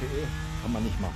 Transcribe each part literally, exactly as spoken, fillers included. Okay, kann man nicht machen.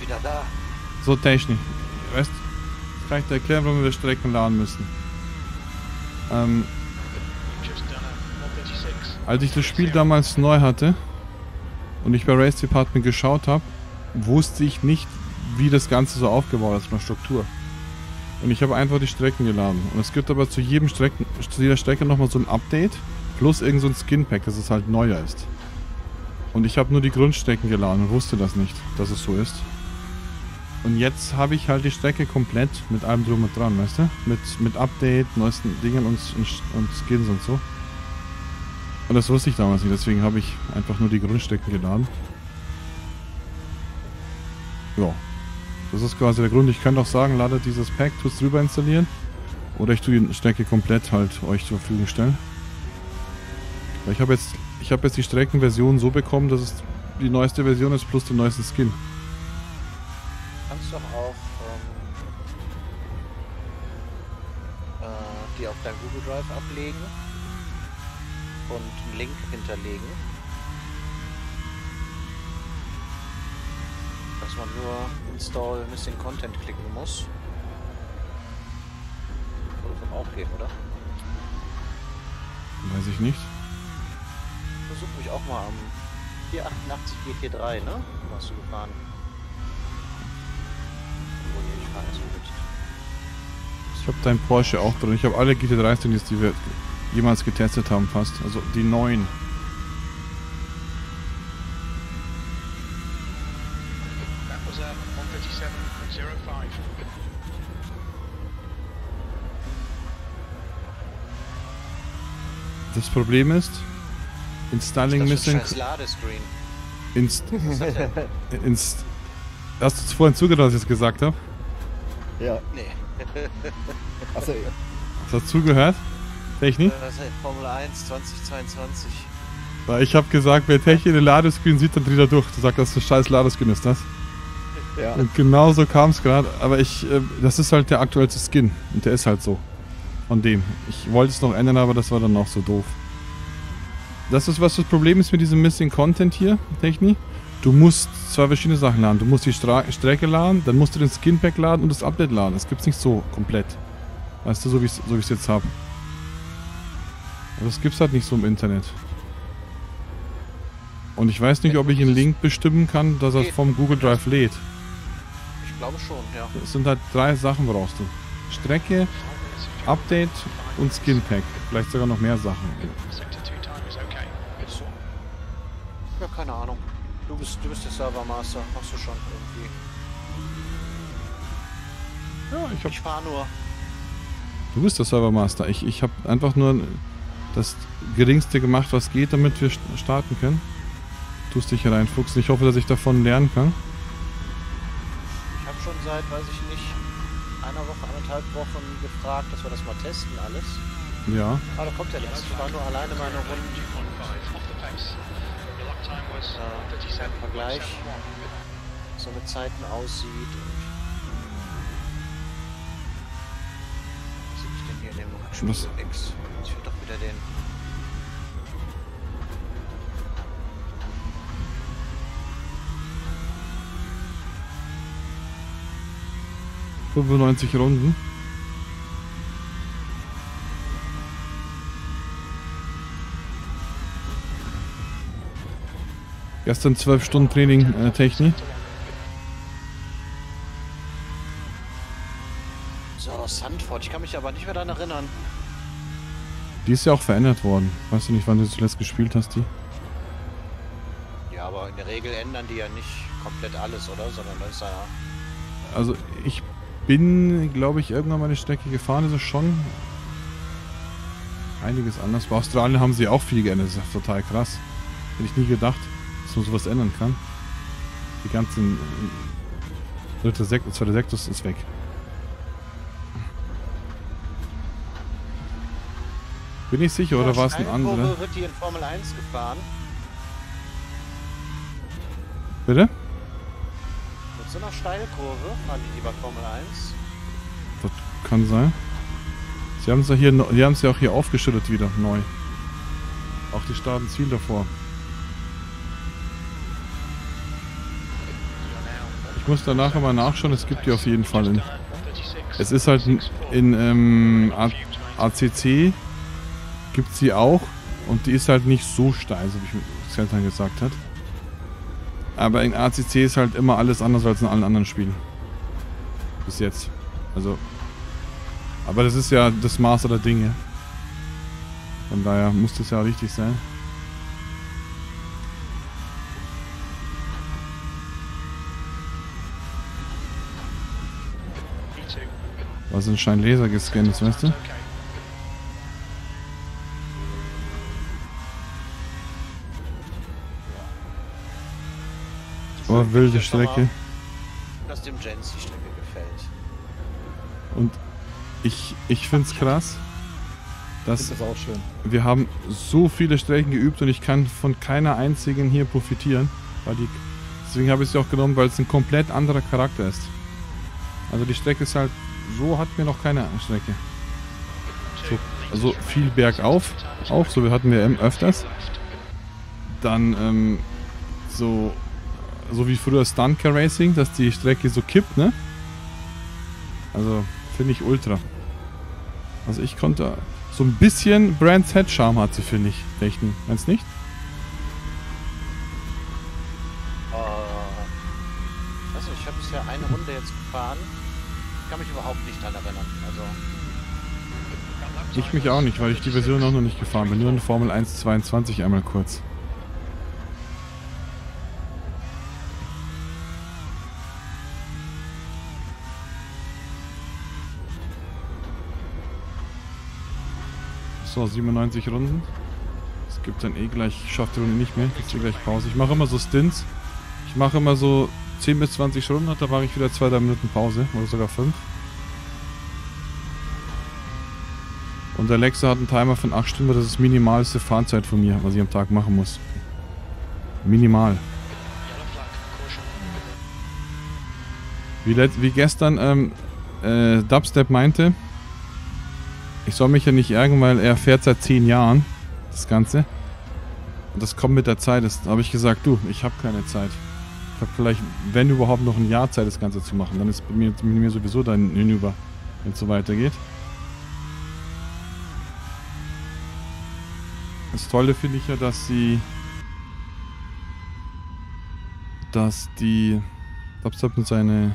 Wieder da. So Technik. Weißt du, kann ich dir erklären, warum wir Strecken laden müssen. Ähm, als ich das Spiel damals neu hatte und ich bei Race Department geschaut habe, wusste ich nicht, wie das Ganze so aufgebaut ist von der Struktur. Und ich habe einfach die Strecken geladen. Und es gibt aber zu jedem Strecken, zu jeder Strecke nochmal so ein Update plus irgend so ein Skinpack, dass es halt neuer ist. Und ich habe nur die Grundstrecken geladen und wusste das nicht, dass es so ist. Und jetzt habe ich halt die Strecke komplett mit allem drum und dran, weißt du? Mit, mit Update, neuesten Dingen und, und, und Skins und so. Und das wusste ich damals nicht, deswegen habe ich einfach nur die Grundstrecken geladen. Ja, das ist quasi der Grund. Ich könnte auch sagen, ladet dieses Pack, tut es drüber installieren. Oder ich tue die Strecke komplett halt euch zur Verfügung stellen. Weil ich habe jetzt... Ich habe jetzt die Streckenversion so bekommen, dass es die neueste Version ist, plus den neuesten Skin. Kannst doch auch ähm, äh, die auf dein Google Drive ablegen und einen Link hinterlegen. Dass man nur Install Missing Content klicken muss. Würde es auch gehen, oder? Weiß ich nicht. Ich versuche mich auch mal am vier achtundachtzig G T drei, ne? Du hast du gefahren. Oh nee, ich fahre erst mal mit. Ich habe deinen Porsche auch drin. Ich habe alle G T drei drin, die wir jemals getestet haben, fast. Also die neuen. Das Problem ist, Installing Missing... Inst... Inst... Hast du es vorhin zugehört, was ich jetzt gesagt habe? Ja. Nee. Achso, ja. Hast du zugehört? Technik? Das ist Formel eins zweitausendzweiundzwanzig. Ich habe gesagt, wer Technik den Ladescreen sieht, dann dreht er durch. Du sagst, das ist ein scheiß Ladescreen, ist das? Ja. Und genau so kam es gerade. Aber ich... Das ist halt der aktuellste Skin. Und der ist halt so. Von dem. Ich wollte es noch ändern, aber das war dann auch so doof. Das ist, was das Problem ist mit diesem Missing Content hier, Technik. Du musst zwei verschiedene Sachen laden. Du musst die Stra Strecke laden, dann musst du den Skinpack laden und das Update laden. Das gibt es nicht so komplett. Weißt du, so wie ich es jetzt habe. Aber das gibt es halt nicht so im Internet. Und ich weiß nicht, ob ich einen Link bestimmen kann, dass er vom Google Drive lädt. Ich glaube schon, ja. Das sind halt drei Sachen, brauchst du. Strecke, Update und Skinpack. Vielleicht sogar noch mehr Sachen. Ja, keine Ahnung. Du bist, du bist der Servermaster. Machst du schon irgendwie. Ja, ich hab... Ich fahr nur. Du bist der Servermaster. Ich, ich hab einfach nur das Geringste gemacht, was geht, damit wir starten können. tust dich hier reinfuchsen. Ich hoffe, dass ich davon lernen kann. Ich habe schon seit, weiß ich nicht, einer Woche, anderthalb Wochen gefragt, dass wir das mal testen alles. Ja. Aber da kommt ja nichts. Ich war nur alleine meine Runden. Äh, ein Vergleich, so mit Zeiten aussieht. Was sehe ich denn hier in dem Rückspiegel? Nix. Ich will doch wieder den... fünfundneunzig Runden. Gestern zwölf Stunden Training, äh, Technik. So, Sandford, ich kann mich aber nicht mehr daran erinnern. Die ist ja auch verändert worden. Weißt du nicht, wann du zuletzt gespielt hast, die? Ja, aber in der Regel ändern die ja nicht komplett alles, oder? Sondern das ist ja... Also, ich bin, glaube ich, irgendwann mal eine Strecke gefahren, das ist schon einiges anders. Bei Australien haben sie auch viel geändert, das ist total krass. Hätte ich nie gedacht, dass man sowas ändern kann. Die ganzen... Dritte Sekt, zweite Sektus ist weg. Bin ich sicher, oder war es ein anderer? Wird die in Formel eins gefahren? Bitte? So eine Steilkurve, fahren die lieber Formel eins. Das kann sein. Sie haben es ja, ja auch hier aufgeschüttet wieder, neu. Auch die Start und Ziel davor. Ich muss danach mal nachschauen, es gibt die auf jeden Fall. In, es ist halt in, in ähm, A C C gibt sie auch und die ist halt nicht so steil, so wie ich Xentran gesagt hat. Aber in A C C ist halt immer alles anders als in allen anderen Spielen. Bis jetzt. Also. Aber das ist ja das Maß aller Dinge. Von daher muss das ja richtig sein. Was sind Schein Laser gescannt, das weißt du? Oh, wilde Strecke. Dass dem Jens die Strecke gefällt. Und ich, ich finde es krass, dass das auch schön. Wir haben so viele Strecken geübt und ich kann von keiner einzigen hier profitieren. Weil die, deswegen habe ich sie auch genommen, weil es ein komplett anderer Charakter ist. Also die Strecke ist halt, so hat mir noch keine Strecke. So, also viel bergauf, auch so, wir hatten wir öfters. Dann ähm, so... So wie früher Stunt Car Racing, dass die Strecke so kippt, ne? Also, finde ich ultra. Also ich konnte... So ein bisschen Brands Hatch Charme hat sie, finde ich, Technik. Meinst du nicht? Uh, also ich habe bisher eine Runde jetzt gefahren. Ich kann mich überhaupt nicht daran erinnern. Also ich mich auch nicht, weil ich die Version auch noch nicht gefahren bin. Nur in Formel eins zweiundzwanzig einmal kurz. So, siebenundneunzig Runden. Es gibt dann eh gleich, ich schaffe die Runde nicht mehr, gibt es eh gleich Pause. Ich mache immer so Stints. Ich mache immer so zehn bis zwanzig Runden, da mache ich wieder zwei drei Minuten Pause oder sogar fünf. Und der Lexus hat einen Timer von acht Stunden, das ist minimalste Fahrzeit von mir, was ich am Tag machen muss. Minimal. Wie, wie gestern ähm, äh, Dubstep meinte, ich soll mich ja nicht ärgern, weil er fährt seit zehn Jahren das Ganze. Und das kommt mit der Zeit. Da habe ich gesagt, du, ich habe keine Zeit. Ich habe vielleicht, wenn überhaupt, noch ein Jahr Zeit, das Ganze zu machen. Dann ist mir, mir sowieso dann hinüber, wenn es so weitergeht. Das Tolle finde ich ja, dass die... Dass die... Dubstep mit seine...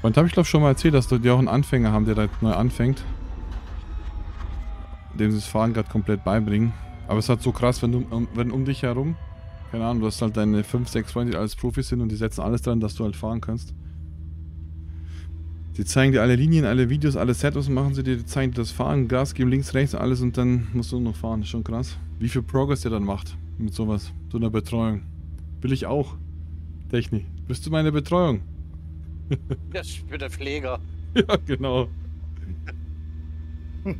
Und da habe ich glaube schon mal erzählt, dass die auch einen Anfänger haben, der da neu anfängt. Dem sie das Fahren gerade komplett beibringen. Aber es ist halt so krass, wenn, du, wenn um dich herum, keine Ahnung, du hast halt deine fünf, sechs Freunde, die alles Profis sind und die setzen alles dran, dass du halt fahren kannst. Die zeigen dir alle Linien, alle Videos, alle Setups machen sie dir, die zeigen dir das Fahren, Gas geben, links, rechts, alles und dann musst du nur noch fahren. Ist schon krass. Wie viel Progress der dann macht mit sowas, so einer Betreuung. Will ich auch. Technik, bist du meine Betreuung? Ja, ich bin der Pfleger. Ja, genau. Du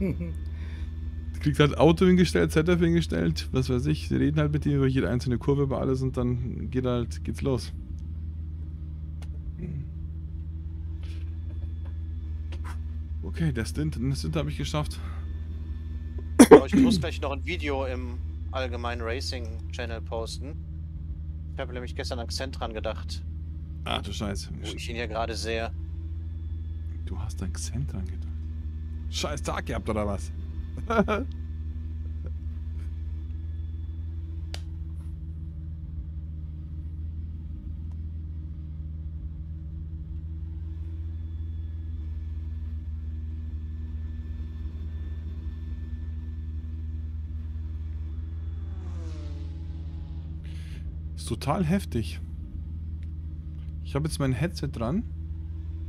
kriegst halt Auto hingestellt, Setup hingestellt, was weiß ich. Sie reden halt mit dir über jede einzelne Kurve, über alles und dann geht halt, geht's los. Okay, der Stint, den Stint habe ich geschafft. Aber ich muss gleich noch ein Video im allgemeinen Racing-Channel posten. Ich habe nämlich gestern an Xentran gedacht. Ah, du Scheiße. Wo ich ihn hier gerade sehe. Du hast an Xentran gedacht. Scheiß Tag gehabt, oder was? Ist total heftig. Ich habe jetzt mein Headset dran.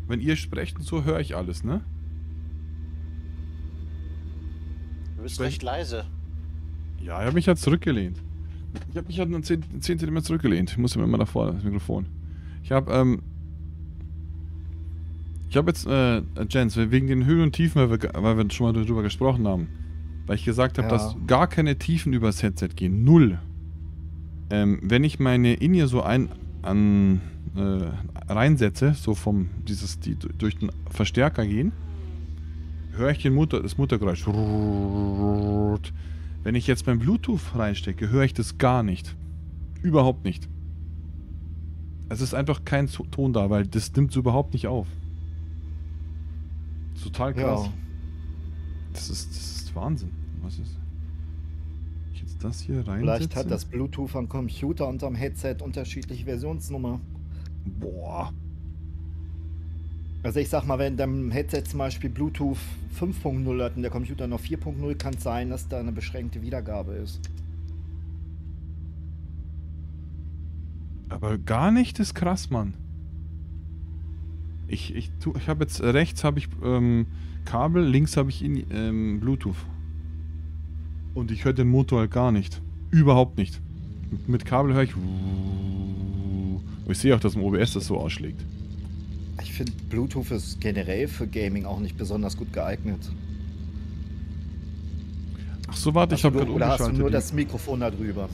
Wenn ihr sprecht und so, höre ich alles, ne? Du bist recht leise. Ja, ich habe mich ja zurückgelehnt. Ich habe mich ja halt zehn Zentimeter zurückgelehnt. Ich muss immer davor, das Mikrofon. Ich habe, ähm... Ich habe jetzt, äh, Jens, wegen den Höhen und Tiefen, weil wir, weil wir schon mal darüber gesprochen haben, weil ich gesagt habe, ja, dass gar keine Tiefen übers Headset gehen. Null. Ähm, wenn ich meine In-Ear so ein... an... Äh, reinsetze, so vom... dieses... die durch den Verstärker gehen, höre ich den Mutter, das Muttergeräusch. Wenn ich jetzt beim Bluetooth reinstecke, höre ich das gar nicht. Überhaupt nicht. Es ist einfach kein Ton da, weil das nimmt es überhaupt nicht auf. Total krass. Ja. Das ist, das ist Wahnsinn. Was ist? Ich jetzt das hier rein. Vielleicht hat das Bluetooth am Computer und am Headset unterschiedliche Versionsnummer. Boah. Also ich sag mal, wenn dein Headset zum Beispiel Bluetooth fünf Punkt null hat und der Computer noch vier Punkt null, kann es sein, dass da eine beschränkte Wiedergabe ist. Aber gar nicht ist krass, Mann. Ich, ich, ich habe jetzt rechts habe ich ähm, Kabel, links habe ich in, ähm, Bluetooth. Und ich höre den Motor halt gar nicht. Überhaupt nicht. Mit Kabel höre ich... Ich sehe auch, dass im O B S das so ausschlägt. Ich finde, Bluetooth ist generell für Gaming auch nicht besonders gut geeignet. Ach so, warte, ich habe gerade umgeschaltet. Oder hast du nur das Mikrofon da drüber?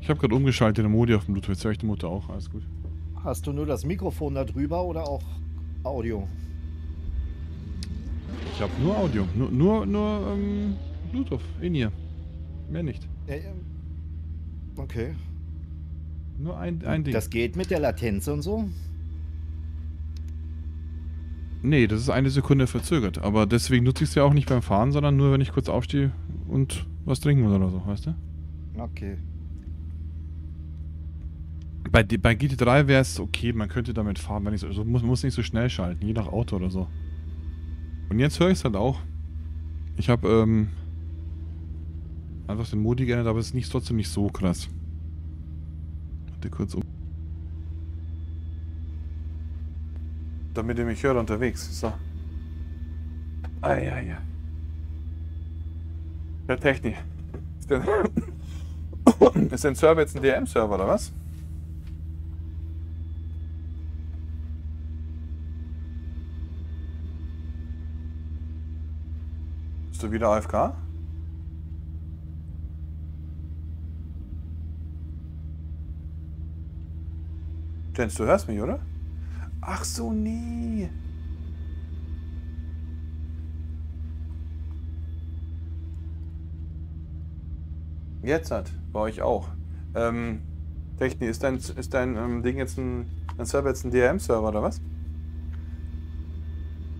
Ich habe gerade umgeschaltet im Modi auf dem Bluetooth. Jetzt höre ich die Mutter auch, alles gut. Hast du nur das Mikrofon da drüber oder auch Audio? Ich habe nur Audio, nur, nur, nur ähm, Bluetooth in hier. Mehr nicht. Okay. Nur ein, ein Ding. Das geht mit der Latenz und so? Nee, das ist eine Sekunde verzögert. Aber deswegen nutze ich es ja auch nicht beim Fahren, sondern nur, wenn ich kurz aufstehe und was trinken muss oder so, weißt du? Okay. Bei, bei G T drei wäre es okay, man könnte damit fahren, wenn ich so, also muss, muss nicht so schnell schalten, je nach Auto oder so. Und jetzt höre ich es halt auch. Ich habe ähm, einfach den Modi geändert, aber es ist nicht, trotzdem nicht so krass. Kurz um. Damit ihr mich hört unterwegs. So. Ah ja, ja. Der Technik. Ist der, ist der Server jetzt ein D M-Server oder was? Bist du wieder A F K? Jens, du hörst mich, oder? Ach so, nee. Jetzt hat, bei euch auch. Ähm, Technik, ist dein, ist dein ähm, Ding jetzt ein, dein Server jetzt ein D R M-Server, oder was?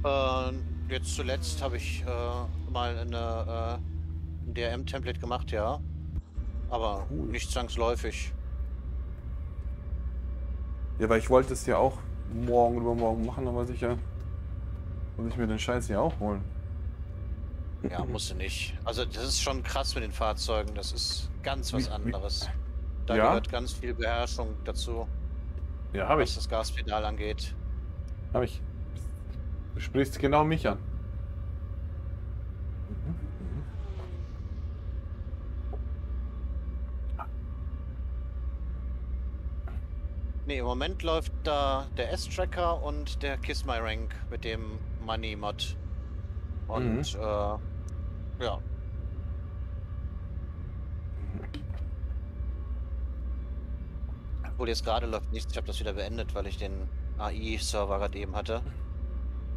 Ähm, jetzt zuletzt habe ich äh, mal eine, äh, ein D R M-Template gemacht, ja. Aber cool. Nicht zwangsläufig. Ja, weil ich wollte es ja auch morgen übermorgen machen, aber sicher muss ich mir den Scheiß hier auch holen. Ja, musst du nicht. Also das ist schon krass mit den Fahrzeugen, das ist ganz was anderes. Da ja? Gehört ganz viel Beherrschung dazu, ja, hab was ich. Das Gaspedal angeht. Hab ich. Du sprichst genau mich an. Ne, im Moment läuft da der S-Tracker und der Kiss My Rank mit dem Money-Mod. Und, mhm. äh, ja. Obwohl jetzt gerade läuft nichts, ich habe das wieder beendet, weil ich den A I-Server gerade eben hatte.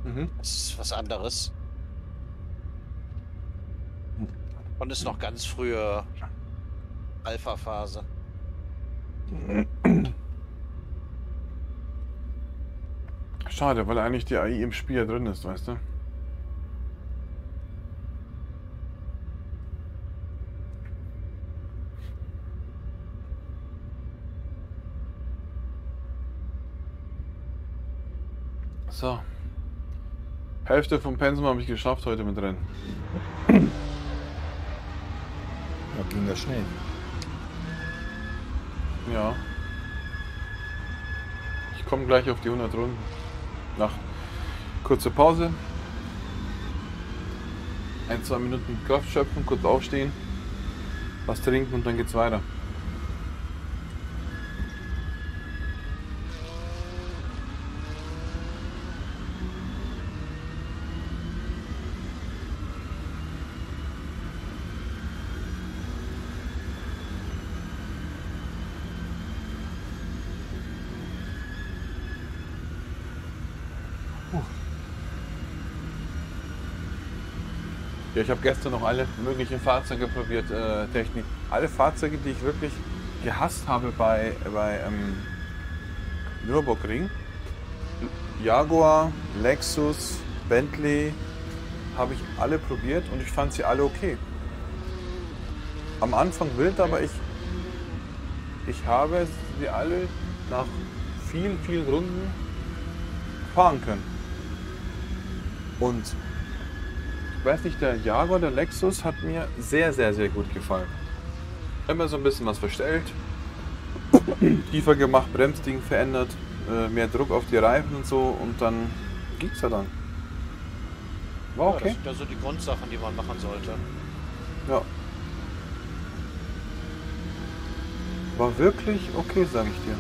Mhm. Das ist was anderes. Und ist noch ganz frühe Alpha-Phase. Schade, weil eigentlich die A I im Spiel ja drin ist, weißt du? So. Hälfte vom Pensum habe ich geschafft heute mit Rennen. Da ging das schnell. Ja. Ich komme gleich auf die hundert Runden. Nach kurzer Pause. Ein, zwei Minuten Kraft schöpfen, kurz aufstehen, was trinken und dann geht's weiter. Ja, ich habe gestern noch alle möglichen Fahrzeuge probiert, äh, Technik. Alle Fahrzeuge, die ich wirklich gehasst habe bei, bei ähm, Nürburgring. Jaguar, Lexus, Bentley, habe ich alle probiert und ich fand sie alle okay. Am Anfang wild, aber ich, ich habe sie alle nach vielen, vielen Runden fahren können. Und ich weiß nicht, der Jaguar, der Lexus hat mir sehr, sehr, sehr gut gefallen. Immer so ein bisschen was verstellt, tiefer gemacht, Bremsding verändert, mehr Druck auf die Reifen und so und dann ging's ja dann. War okay. Ja, das sind so die Grundsachen, die man machen sollte. Ja. War wirklich okay, sage ich dir.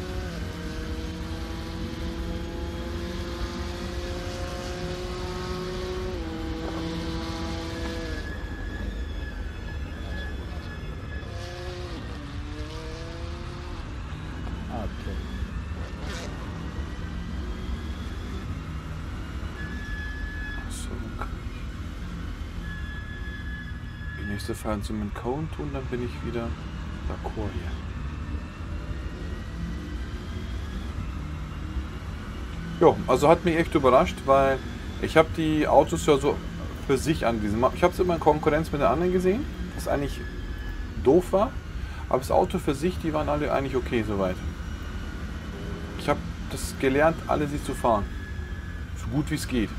Fallen zum Cone tun, dann bin ich wieder d'accord hier. Jo, also hat mich echt überrascht, weil ich habe die Autos ja so für sich angewiesen. Ich habe es immer in Konkurrenz mit den anderen gesehen, was eigentlich doof war, aber das Auto für sich, die waren alle eigentlich okay soweit. Ich habe das gelernt, alle sie zu fahren, so gut wie es geht.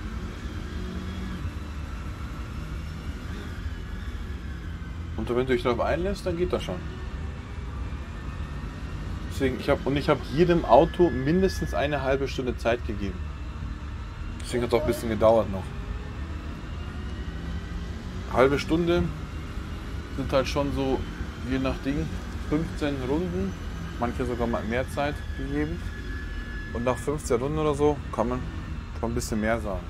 Und wenn du dich darauf einlässt, dann geht das schon. Deswegen, ich hab, und ich habe jedem Auto mindestens eine halbe Stunde Zeit gegeben. Deswegen hat es auch ein bisschen gedauert noch. Halbe Stunde sind halt schon so, je nach Ding, fünfzehn Runden. Manche sogar mal mehr Zeit gegeben. Und nach fünfzehn Runden oder so kann man schon ein bisschen mehr sagen.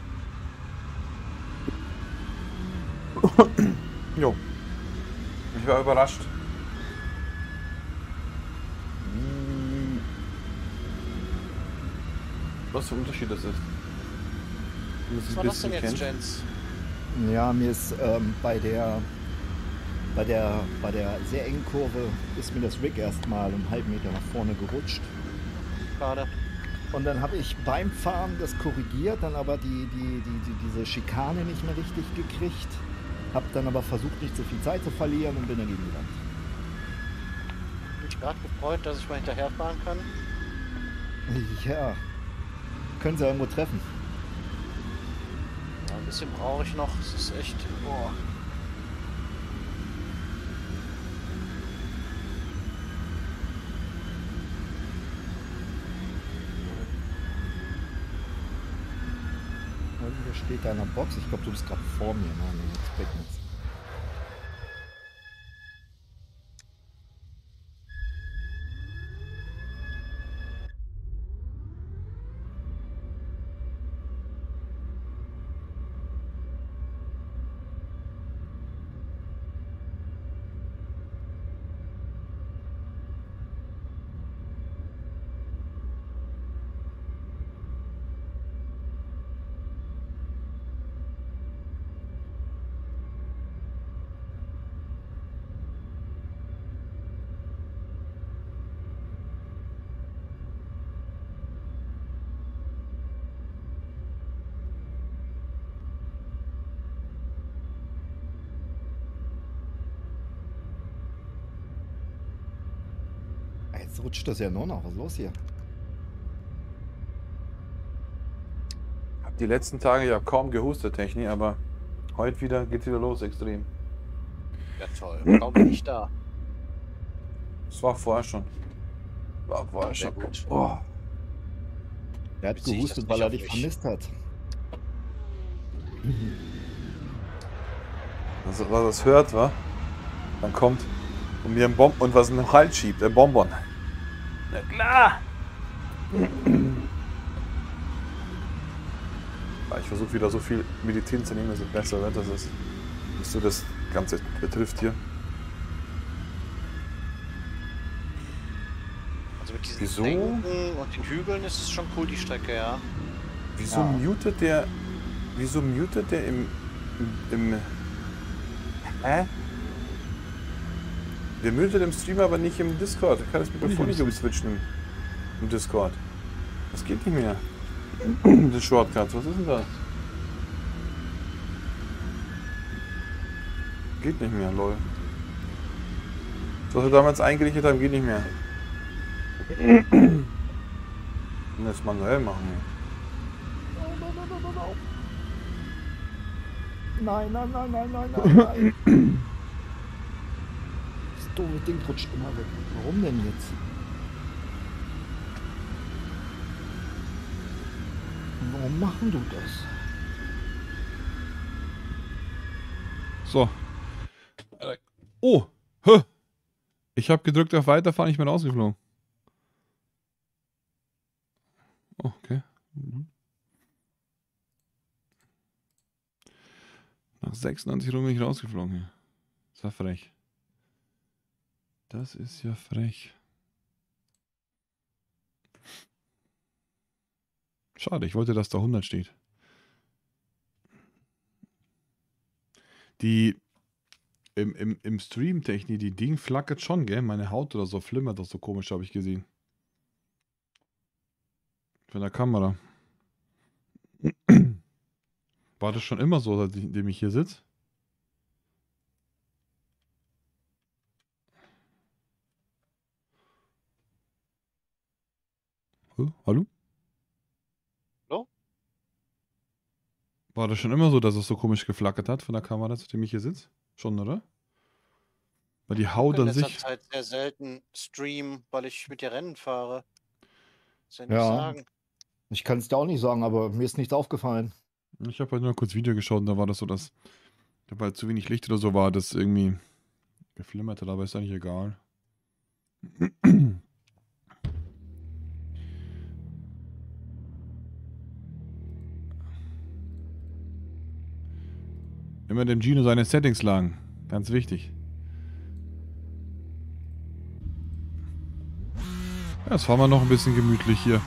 Jo. Ich war überrascht, wie, was für ein Unterschied das ist. Was war das denn jetzt, Jens? Ja, mir ist ähm, bei der bei der bei der sehr engen Kurve ist mir das Rig erstmal einen halben Meter nach vorne gerutscht. Schade. Und dann habe ich beim Fahren das korrigiert, dann aber die die die, die diese Schikane nicht mehr richtig gekriegt. Hab dann aber versucht, nicht so viel Zeit zu verlieren und bin dagegen gegangen. Ich bin mich gerade gefreut, dass ich mal hinterherfahren kann. Ja, können sie irgendwo treffen. Ja, ein bisschen brauche ich noch, es ist echt... Boah. Hier steht einer Box. Ich glaube, du bist gerade vor mir. Nein, jetzt bringt nichts. Jetzt rutscht das ja nur noch. Was ist los hier? Hab die letzten Tage ja kaum gehustet, Technik, aber heute wieder geht's wieder los, extrem. Ja toll, warum bin ich da? Das war vorher schon. War vorher ja, schon gut. Oh. Er hat Bezieh gehustet, weil er dich vermisst hat. Also, was er das hört, wa? Dann kommt und mir ein Bomb und was in den Hals schiebt, ein Bonbon. Na klar! Ich versuche wieder so viel Medizin zu nehmen, dass es besser wird, dass es dass du das Ganze betrifft hier. Also mit diesen Wieso? Senken und den Hügeln ist es schon cool, die Strecke, ja. Wieso ja. mutet der. Wieso mutet der im. im. Hä? Der mutet im Stream, aber nicht im Discord. Ich kann das Mikrofon nicht umswitchen im Discord. Das geht nicht mehr. Das Shortcuts, was ist denn das? Geht nicht mehr, lol. Was wir damals eingerichtet haben, geht nicht mehr. Und jetzt manuell machen wir. Nein, nein, nein, nein, nein, nein, nein. Das dumme Ding rutscht immer weg. Warum denn jetzt? Warum machen du das? So. Oh! Hö. Ich habe gedrückt auf Weiterfahren, ich bin rausgeflogen. Oh, okay. Mhm. Nach sechsundneunzig Runden bin ich rausgeflogen hier. Das ist ja frech. Das ist ja frech. Schade, ich wollte, dass da hundert steht. Die im, im, im Stream-Technik, die Ding flackert schon, gell? Meine Haut oder so flimmert doch so komisch, habe ich gesehen. Von der Kamera. War das schon immer so, seitdem ich hier sitze? Hallo? War das schon immer so, dass es so komisch geflackert hat von der Kamera, zu dem ich hier sitze? Schon, oder? Weil die Haut an sich... Ich kann halt sehr selten streamen, weil ich mit dir Rennen fahre. Das kann ich ja sagen. Ich kann es dir auch nicht sagen, aber mir ist nichts aufgefallen. Ich habe halt nur kurz Video geschaut und da war das so, dass... Da halt zu wenig Licht oder so war, das irgendwie... geflimmert hat, aber ist eigentlich egal. Immer dem Gino seine Settings lagen. Ganz wichtig. Ja, jetzt fahren wir noch ein bisschen gemütlich hier.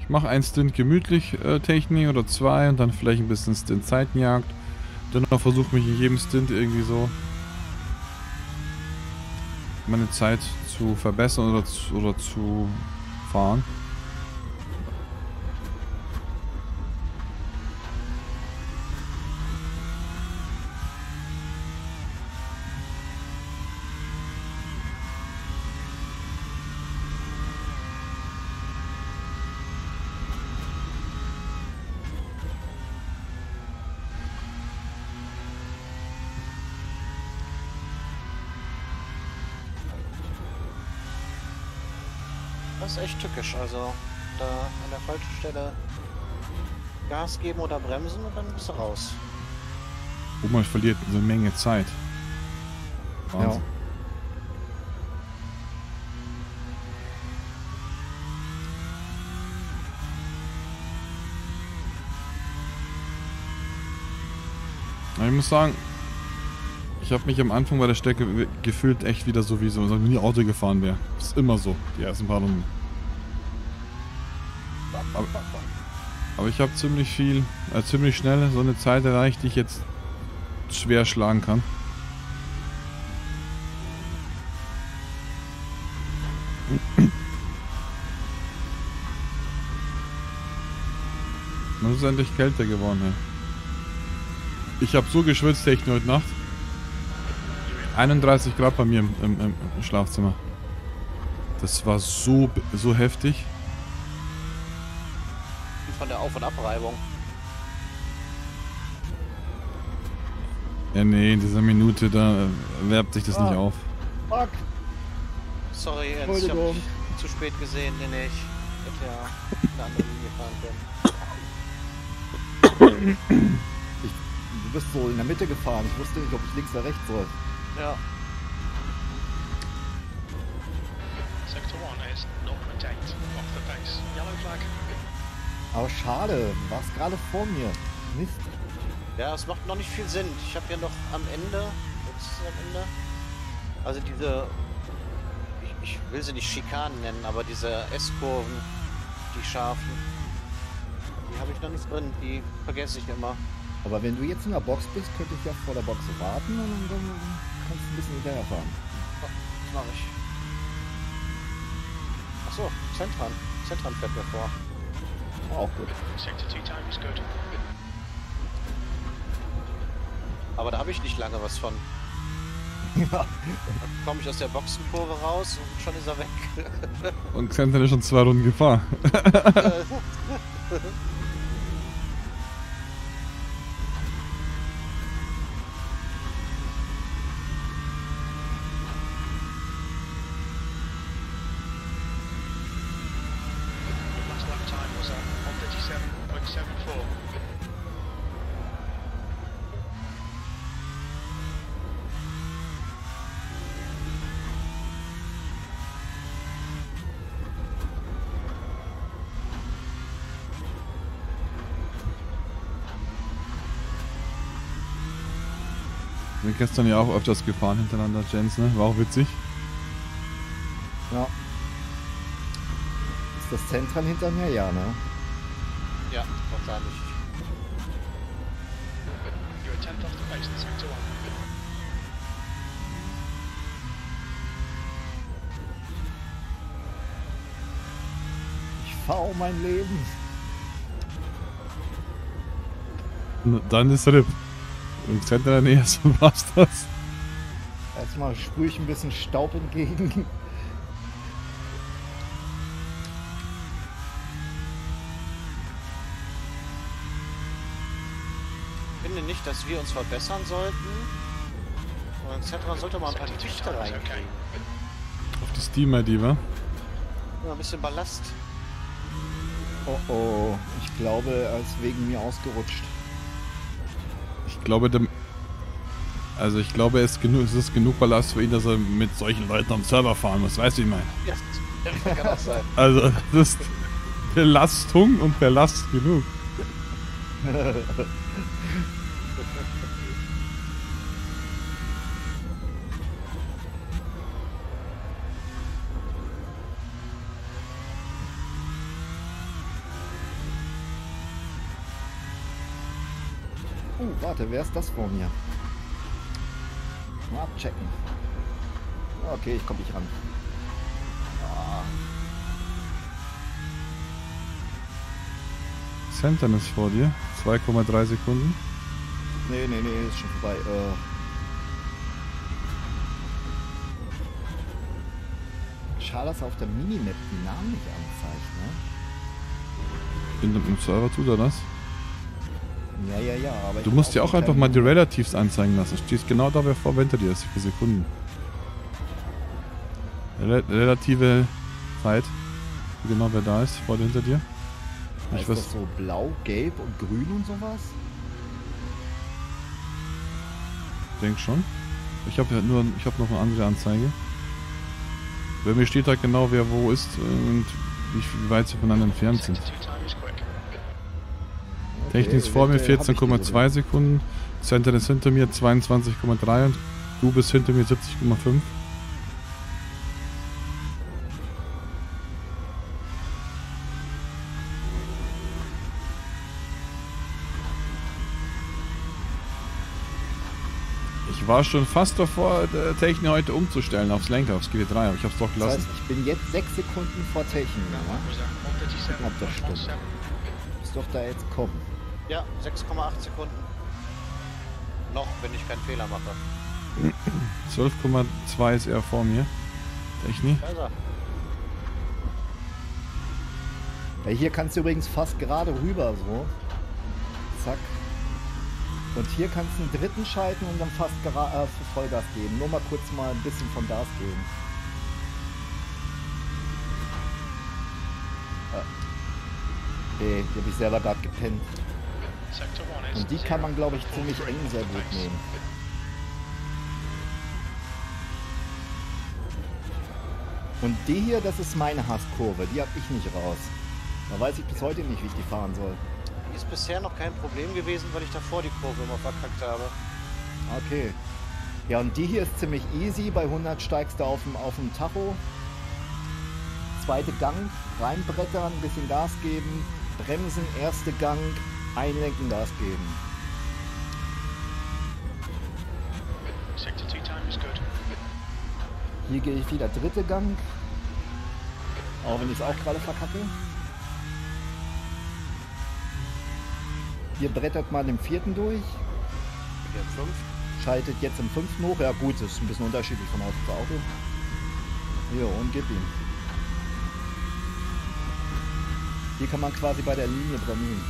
Ich mache einen Stint gemütlich äh, Technik oder zwei und dann vielleicht ein bisschen Stint Zeitenjagd. Dann noch versuche mich in jedem Stint irgendwie so meine Zeit zu verbessern oder zu, oder zu fahren. Echt tückisch, also da an der falschen Stelle Gas geben oder bremsen und dann bist du raus. Oh, man verliert eine Menge Zeit. Wahnsinn. Ja. Na, ich muss sagen, ich habe mich am Anfang bei der Strecke gefühlt echt wieder so, wie so, als ob ich nie Auto gefahren wäre. Das ist immer so, die ersten paar Runden. Aber, aber ich habe ziemlich viel, äh, ziemlich schnell so eine Zeit erreicht, die ich jetzt schwer schlagen kann. Nun ist es endlich kälter geworden. Ja. Ich habe so geschwitzt, echt heute Nacht. einunddreißig Grad bei mir im, im, im Schlafzimmer. Das war so, so heftig. Von der Auf- und Abreibung. Ja, nee, in dieser Minute, da werbt sich das ah, nicht auf. Fuck. Sorry, Jens, ich hab dich zu spät gesehen, denn ich hätte ja eine andere Linie fahren können. Ich, du bist so in der Mitte gefahren, ich wusste nicht, ob ich links oder rechts soll. Ja. Sector eins ist no contact, off the pace, yellow flag. Aber schade, du warst gerade vor mir. Mist. Ja, es macht noch nicht viel Sinn. Ich habe ja noch am Ende, jetzt ist es am Ende, also diese, ich, ich will sie nicht Schikanen nennen, aber diese S-Kurven, die scharfen, die habe ich noch nicht drin, die vergesse ich immer. Aber wenn du jetzt in der Box bist, könnte ich ja vor der Box warten und dann kannst du ein bisschen hinterher fahren. Ja, das mache ich. Achso, Xentran. Xentran fährt mir vor. Auch gut. Aber da habe ich nicht lange was von. Ja. Dann komme ich aus der Boxenkurve raus und schon ist er weg. Und Xentran ist schon zwei Runden gefahren. Gestern ja auch öfters gefahren hintereinander, Jens, ne? War auch witzig. Ja. Ist das Xentran hinter mir? Ja, ne? Ja, wahrscheinlich. Ich fahre um mein Leben. Na, dann ist R I P. Im Xentran, nee, so war's das. Erstmal sprühe ich ein bisschen Staub entgegen. Ich finde nicht, dass wir uns verbessern sollten. Und im Xentran sollte mal ein paar Gewichte reinkriegen. Auf die Steam-I D, wa? Ja, ein bisschen Ballast. Oh oh, ich glaube, er ist wegen mir ausgerutscht. Ich glaube, dem, also ich glaube, es ist genug Ballast für ihn, dass er mit solchen Leuten am Server fahren muss. Weißt du, wie ich meine? Ja, das kann auch sein. Also, das ist Belastung und Ballast genug. Warte, wer ist das vor mir? Mal abchecken. Okay, ich komme nicht ran. Ah. Xentran ist vor dir. zwei Komma drei Sekunden. Nee, nee, nee, ist schon vorbei. Äh. Schade, dass er auf der Minimap den Namen nicht anzeigt, ne? In dem Server tut er das? Ja, ja, ja, aber du musst ja auch einfach mal die Relatives anzeigen lassen. Stehst genau da, wer vorwendet dir das für Sekunden. Re relative Zeit. Genau, wer da ist, vor hinter dir. Ich weiß, das so blau, gelb und grün und sowas? Denk schon. Ich habe ja nur, ich habe noch eine andere Anzeige. Bei mir steht da genau, wer wo ist und wie weit sie voneinander entfernt sind. Technik vor mir vierzehn Komma zwei Sekunden, Xentran ist hinter mir zweiundzwanzig Komma drei und du bist hinter mir siebzig Komma fünf. Ich war schon fast davor, Technik heute umzustellen aufs Lenker, aufs G T drei, aber ich hab's doch gelassen. Das heißt, ich bin jetzt sechs Sekunden vor Technik, ja, ob das stimmt. Muss doch da jetzt kommen. Ja, sechs Komma acht Sekunden. Noch, wenn ich keinen Fehler mache. zwölf Komma zwei ist er vor mir. Technik. Ja, hier kannst du übrigens fast gerade rüber, so. Zack. Und hier kannst du einen dritten schalten und dann fast äh, Vollgas geben. Nur mal kurz mal ein bisschen vom Gas geben. Äh. Okay, die habe ich selber gerade gepennt. Und die kann man, glaube ich, ziemlich eng sehr gut nehmen. Und die hier, das ist meine Hasskurve. Die habe ich nicht raus. Da weiß ich bis heute nicht, wie ich die fahren soll. Ist bisher noch kein Problem gewesen, weil ich davor die Kurve immer verkackt habe. Okay. Ja, und die hier ist ziemlich easy. Bei hundert steigst du auf dem, auf dem Tacho. Zweite Gang, reinbrettern, ein bisschen Gas geben. Bremsen, erste Gang, einlenken, Gas geben. Hier gehe ich wieder dritte Gang. Auch wenn ich es auch gerade verkacke. Ihr brettert mal im vierten durch. Schaltet jetzt im fünften hoch. Ja gut, das ist ein bisschen unterschiedlich von Auto zu Auto. Jo, und gib ihm. Hier kann man quasi bei der Linie bremsen.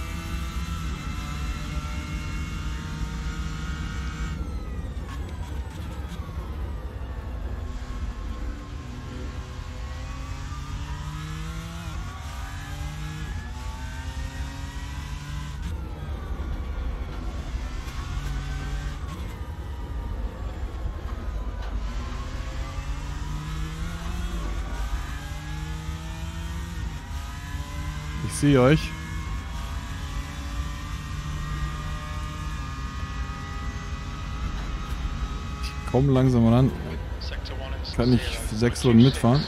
Ich sehe euch. Ich komme langsam ran. Kann nicht sechs Runden mitfahren.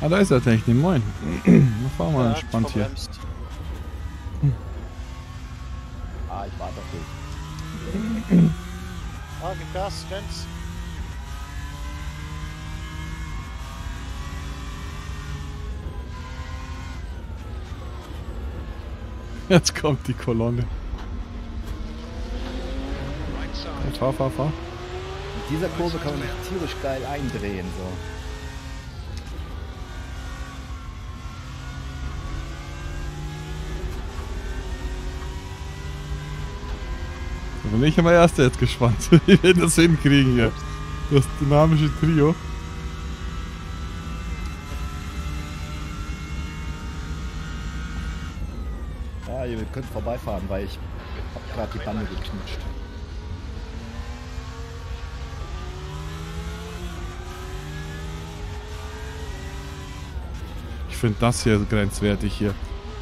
Ah, da ist der Technik. Moin. Na, fahren wir entspannt hier. Ich warte auf dich. Ah, gib Gas, Jens. Jetzt kommt die Kolonne. Hey, fahr, fahr, fahr. Mit dieser Kurve kann man tierisch geil eindrehen, so. Und ich bin der Erste jetzt gespannt, wie wir das hinkriegen hier. Das dynamische Trio. Ja, ihr könnt vorbeifahren, weil ich hab gerade die Bande geknutscht. Ich finde das hier grenzwertig hier.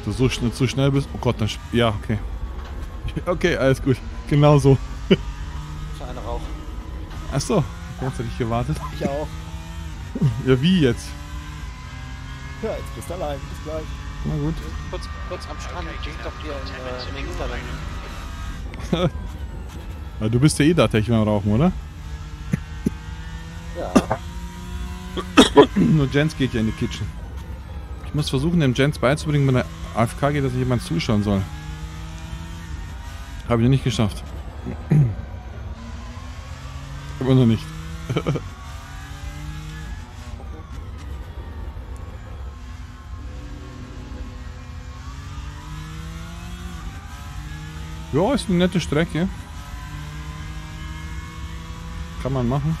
Du so schnell, zu schnell bist. Oh Gott, dann... Ja, okay. Okay, alles gut. Genau so. Kleiner Rauch. Achso, jetzt hätte ich gewartet. Ich auch. Ja, wie jetzt? Ja, jetzt bist du allein. Bis gleich. Na gut. Kurz, kurz am Strand. Ich doch hier in, äh, in den Hinterland. Ja, du bist ja eh da, Technik beim Rauchen, oder? Ja. Nur Jens geht ja in die Kitchen. Ich muss versuchen, dem Jens beizubringen, wenn er A F K geht, dass ich jemand zuschauen soll. Habe ich noch nicht geschafft. Immer noch nicht. Ja, ist eine nette Strecke. Kann man machen.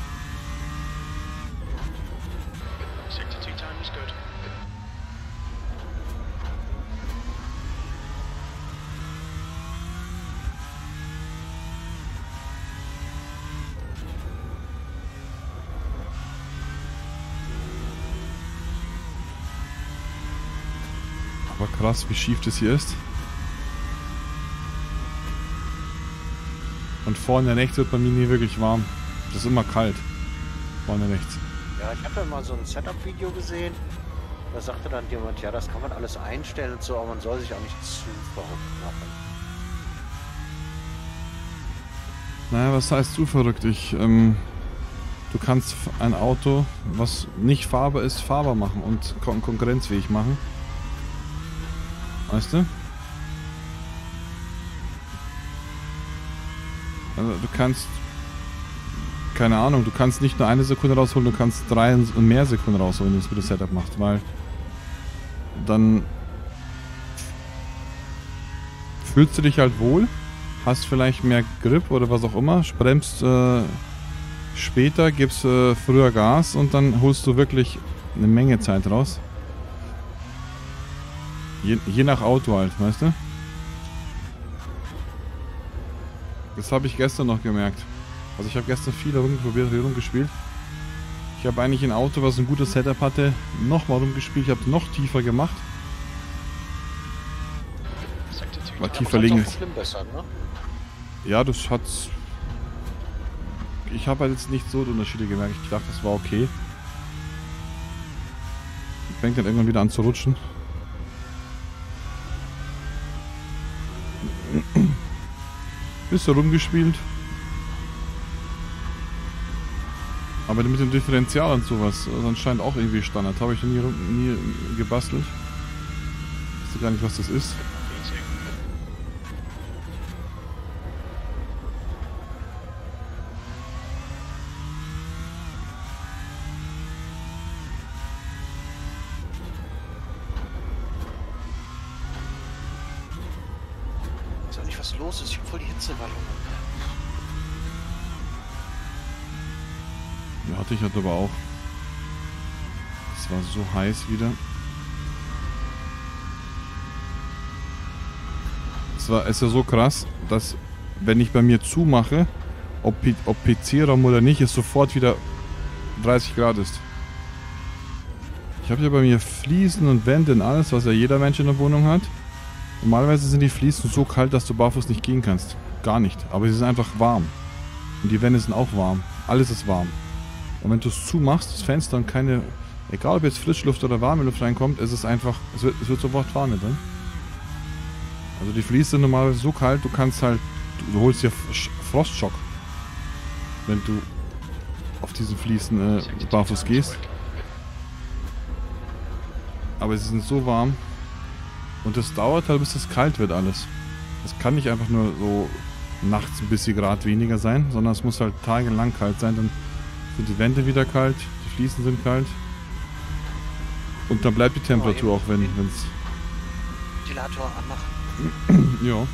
Krass, wie schief das hier ist. Und vorne rechts wird bei mir nie wirklich warm. Das ist immer kalt. Vorne rechts. Ja, ich habe ja mal so ein Setup-Video gesehen. Da sagte dann jemand, ja, das kann man alles einstellen und so, aber man soll sich auch nicht zu verrückt machen. Naja, was heißt zu verrückt? Ich, ähm, du kannst ein Auto, was nicht fahrbar ist, fahrbar machen und kon konkurrenzfähig machen. Weißt du? Also du kannst, keine Ahnung, du kannst nicht nur eine Sekunde rausholen, du kannst drei und mehr Sekunden rausholen, wenn du das gute Setup machst, weil dann fühlst du dich halt wohl, hast vielleicht mehr Grip oder was auch immer, bremst äh, später, gibst äh, früher Gas und dann holst du wirklich eine Menge Zeit raus. Je, je nach Auto halt, weißt du? Das habe ich gestern noch gemerkt. Also ich habe gestern viele Runden probiert, hier rumgespielt. Ich habe eigentlich ein Auto, was ein gutes Setup hatte, nochmal rumgespielt. Ich habe es noch tiefer gemacht. Weil tiefer liegen ist. Ja, das hat's. Ich habe halt jetzt nicht so Unterschiede gemerkt. Ich dachte, das war okay. Fängt dann irgendwann wieder an zu rutschen. Bisschen rumgespielt. Aber mit dem Differential und sowas, also anscheinend auch irgendwie Standard. Habe ich nie, nie gebastelt. Ich weiß gar nicht, was das ist. Ich weiß auch nicht, was los ist. Ich habe voll die Hitzewallung. Ja, hatte ich halt aber auch. Es war so heiß wieder. Es war, es ist ja so krass, dass wenn ich bei mir zumache, ob, ob P C-Raum oder nicht, es sofort wieder dreißig Grad ist. Ich habe ja bei mir Fliesen und Wände und alles, was ja jeder Mensch in der Wohnung hat. Normalerweise sind die Fliesen so kalt, dass du barfuß nicht gehen kannst. Gar nicht. Aber sie sind einfach warm. Und die Wände sind auch warm. Alles ist warm. Und wenn du es zumachst, das Fenster und keine, egal ob jetzt Frischluft oder warme Luft reinkommt, es ist einfach, es wird, es wird sofort warm drin. Also die Fliesen sind normalerweise so kalt, du kannst halt, du, du holst dir Frostschock, wenn du auf diesen Fliesen äh, barfuß gehst. Aber sie sind so warm und das dauert halt, bis es kalt wird alles. Es kann nicht einfach nur so nachts ein bisschen Grad weniger sein, sondern es muss halt tagelang kalt sein, dann sind die Wände wieder kalt, die Fliesen sind kalt und dann bleibt die Temperatur, oh, auch wenn es... Ventilator anmachen. Ja.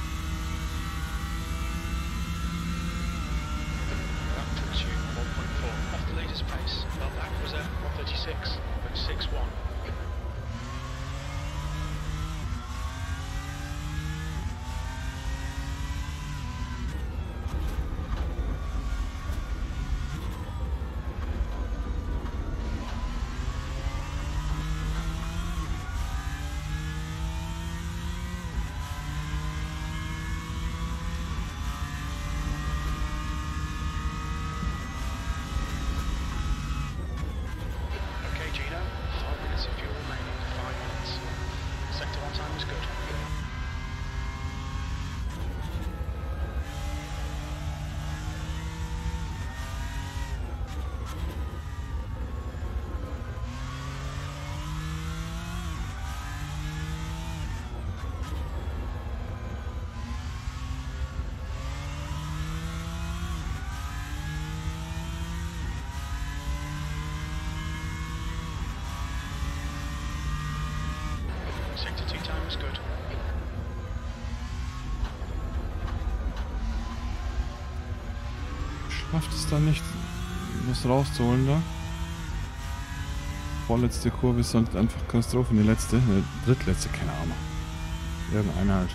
Schafft es dann nicht, was rauszuholen da. Vorletzte Kurve ist halt einfach Katastrophe. Die letzte, ne, drittletzte, keine Ahnung. Irgendeine halt.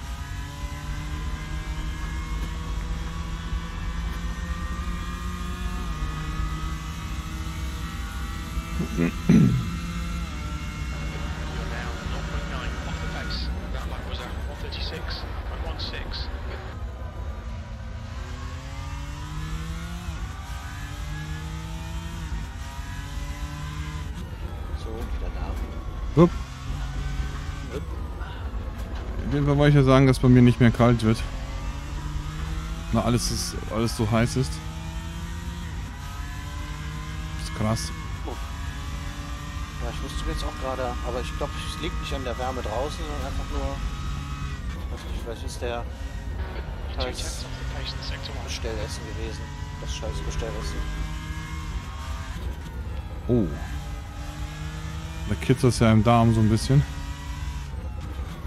Auf jeden Fall wollte ich ja sagen, dass bei mir nicht mehr kalt wird. Na, alles ist, alles so heiß ist. Das ist krass. Oh. Ja, ich wusste jetzt auch gerade, aber ich glaube, es liegt nicht an der Wärme draußen, sondern einfach nur, ich weiß nicht, vielleicht ist der scheiß Bestellessen gewesen. Das scheiß Bestellessen. Oh. Da kitzelt es ja im Darm so ein bisschen.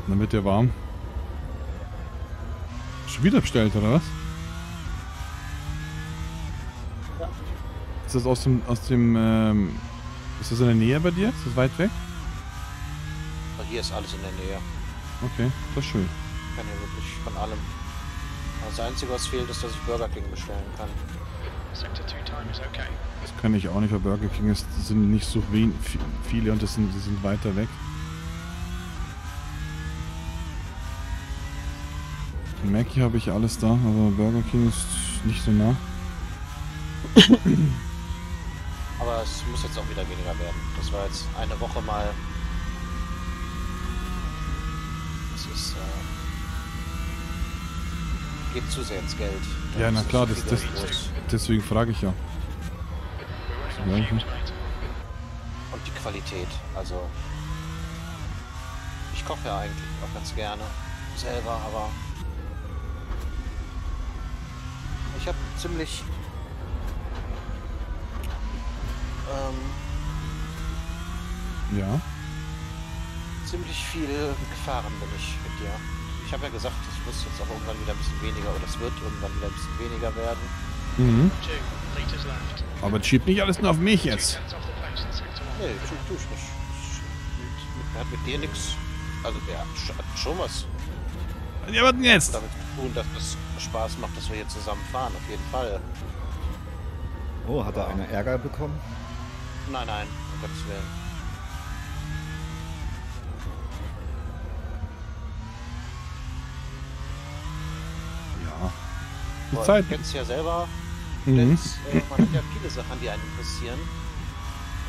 Und dann wird der warm. Schon wieder bestellt, oder was? Ja. Ist das aus dem, aus dem, ähm, ist das in der Nähe bei dir? Ist das weit weg? Hier ist alles in der Nähe. Okay, das ist schön. Ich kann ja wirklich von allem. Das Einzige, was fehlt, ist, dass ich Burger King bestellen kann. Das kann ich auch nicht, weil Burger King ist, sind nicht so wen, viele und das sind, die sind weiter weg. Mackie habe ich alles da, aber Burger King ist nicht so nah. Aber es muss jetzt auch wieder weniger werden. Das war jetzt eine Woche mal. Das ist äh, geht zu sehr ins Geld. Da ja, na klar, das, das, deswegen frage ich ja. Und die Qualität, also ich koche ja eigentlich auch ganz gerne selber, aber ich habe ziemlich ähm, ja ziemlich viel gefahren bin ich mit dir. Ich habe ja gesagt, ich muss jetzt auch irgendwann wieder ein bisschen weniger, oder es wird irgendwann wieder ein bisschen weniger werden. Mhm. Aber schiebt nicht alles nur auf mich jetzt. Nee, tue ich nicht. Mit, mit, hat mit dir nichts. Also der hat schon was. Ja, was denn jetzt? Damit zu tun, dass es Spaß macht, dass wir hier zusammen fahren, auf jeden Fall. Oh, hat da einer Ärger bekommen? Nein, nein, um Gottes Willen. Ja. Die Boah, Zeit. Du kennst ja selber. Mhm. Jetzt, äh, man hat ja viele Sachen, die einen interessieren.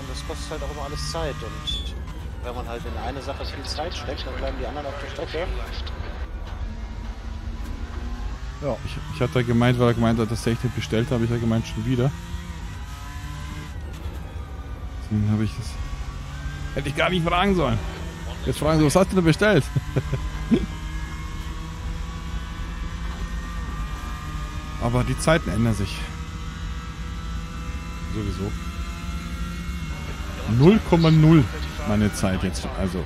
Und das kostet halt auch immer alles Zeit. Und wenn man halt in eine Sache viel Zeit steckt, dann bleiben die anderen auf der Strecke. Ja. Ich, ich hatte gemeint, weil er gemeint hat, dass Technik bestellt habe, ich habe gemeint schon wieder. Deswegen habe ich das. Hätte ich gar nicht fragen sollen. Jetzt fragen sie, was hast du denn bestellt? Aber die Zeiten ändern sich. Sowieso. null Komma null meine Zeit jetzt, also.